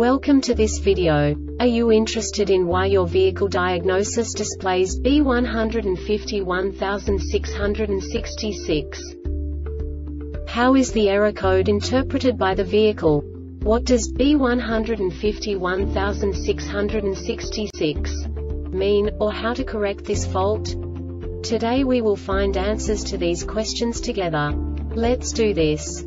Welcome to this video. Are you interested in why your vehicle diagnosis displays B151666? How is the error code interpreted by the vehicle? What does B151666 mean, or how to correct this fault? Today we will find answers to these questions together. Let's do this.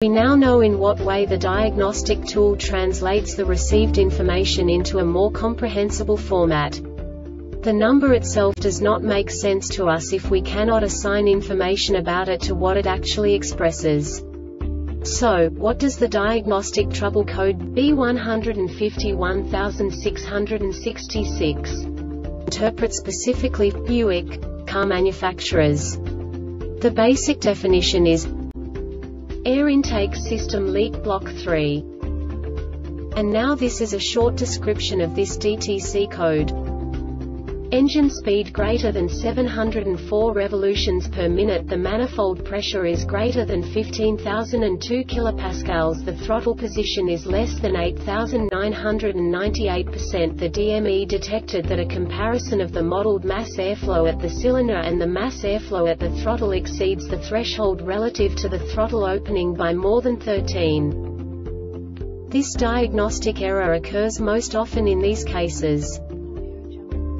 We now know in what way the diagnostic tool translates the received information into a more comprehensible format. The number itself does not make sense to us if we cannot assign information about it to what it actually expresses. So, what does the diagnostic trouble code B151666 interpret specifically for Buick car manufacturers? The basic definition is air intake system leak block 3. And now this is a short description of this DTC code. Engine speed greater than 704 revolutions per minute. The manifold pressure is greater than 15,002 kilopascals. The throttle position is less than 8,998%. The DME detected that a comparison of the modeled mass airflow at the cylinder and the mass airflow at the throttle exceeds the threshold relative to the throttle opening by more than 13. This diagnostic error occurs most often in these cases.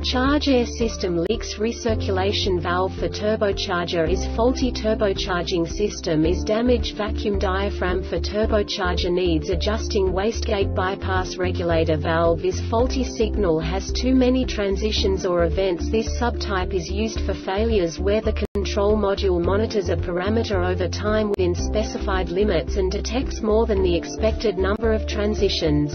Charge air system leaks. Recirculation valve for turbocharger is faulty. Turbocharging system is damaged. Vacuum diaphragm for turbocharger needs adjusting. Wastegate bypass regulator valve is faulty. Signal has too many transitions or events. This subtype is used for failures where the control module monitors a parameter over time within specified limits and detects more than the expected number of transitions.